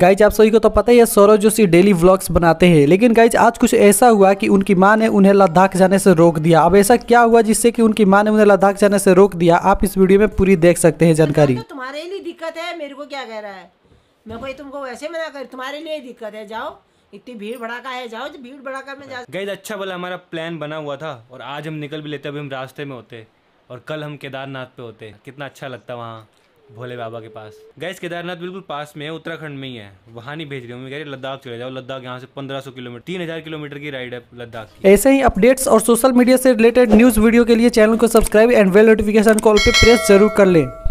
Guys आप सभी को तो पता ही है सौरव जोशी डेली व्लॉग्स बनाते हैं, लेकिन गाइज आज कुछ ऐसा हुआ कि उनकी माँ ने उन्हें लद्दाख जाने से रोक दिया। अब ऐसा क्या हुआ जिससे कि उनकी माँ ने उन्हें लद्दाख जाने से रोक दिया, आप इस वीडियो में पूरी देख सकते हैं जानकारी। तो तुम्हारे लिए दिक्कत है, मेरे को क्या कह रहा है, मैं कोई तुमको वैसे मना कर, तुम्हारे लिए दिक्कत है, जाओ, इतनी भीड़ भड़ाका है, जाओ भीड़ भड़ाका में जाओ। गाइज अच्छा भला हमारा प्लान बना हुआ था और आज हम निकल भी लेते, अभी हम रास्ते में होते और कल हम केदारनाथ पे होते। कितना अच्छा लगता वहाँ भोले बाबा के पास। गैस केदारनाथ बिल्कुल पास में है, उत्तराखंड में ही है, वहाँ नहीं भेज रही हूँ, मैं कह रही लद्दाख चले जाओ। लद्दाख यहाँ से 1500 किलोमीटर 3000 किलोमीटर की राइड है लद्दाख की। ऐसे ही अपडेट्स और सोशल मीडिया से रिलेटेड न्यूज़ वीडियो के लिए चैनल को subscribe and bell notification call पे प्रेस जरूर कर लें।